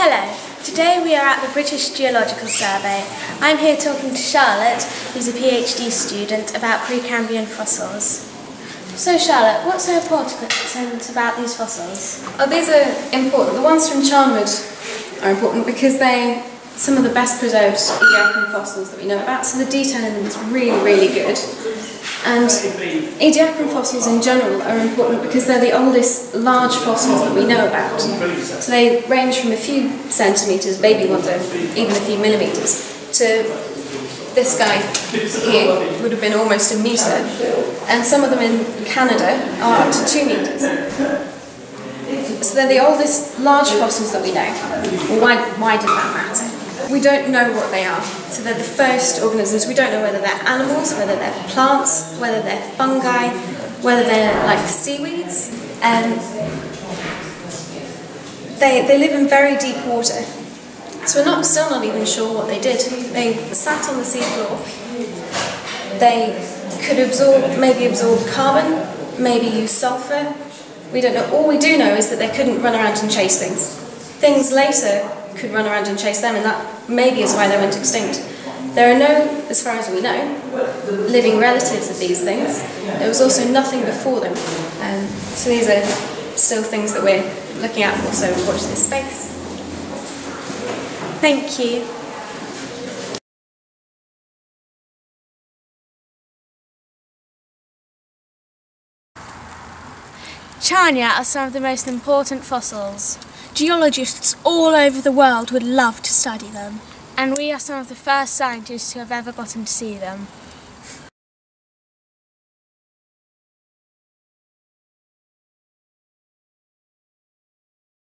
Hello, today we are at the British Geological Survey. I'm here talking to Charlotte, who's a PhD student, about Precambrian fossils. So Charlotte, what's so important about these fossils? Oh, these are important. The ones from Charnwood are important because they're some of the best preserved Ediacaran fossils that we know about, so the detail in them is really, really good. And Ediacaran fossils in general are important because they're the oldest large fossils that we know about. So they range from a few centimetres, maybe one day, even a few millimetres, to this guy here would have been almost a metre. And some of them in Canada are up to 2 metres. So they're the oldest large fossils that we know. Well, why did that matter? We don't know what they are, so they're the first organisms. We don't know whether they're animals, whether they're plants, whether they're fungi, whether they're like seaweeds. They live in very deep water, so we're still not even sure what they did. They sat on the seafloor. They could maybe absorb carbon, maybe use sulfur. We don't know. All we do know is that they couldn't run around and chase things. Things later could run around and chase them, and that maybe is why they went extinct. There are no, as far as we know, living relatives of these things. There was also nothing before them. So these are still things that we're looking at for, so watch this space. Thank you. Charnia are some of the most important fossils. Geologists all over the world would love to study them. And we are some of the first scientists who have ever gotten to see them.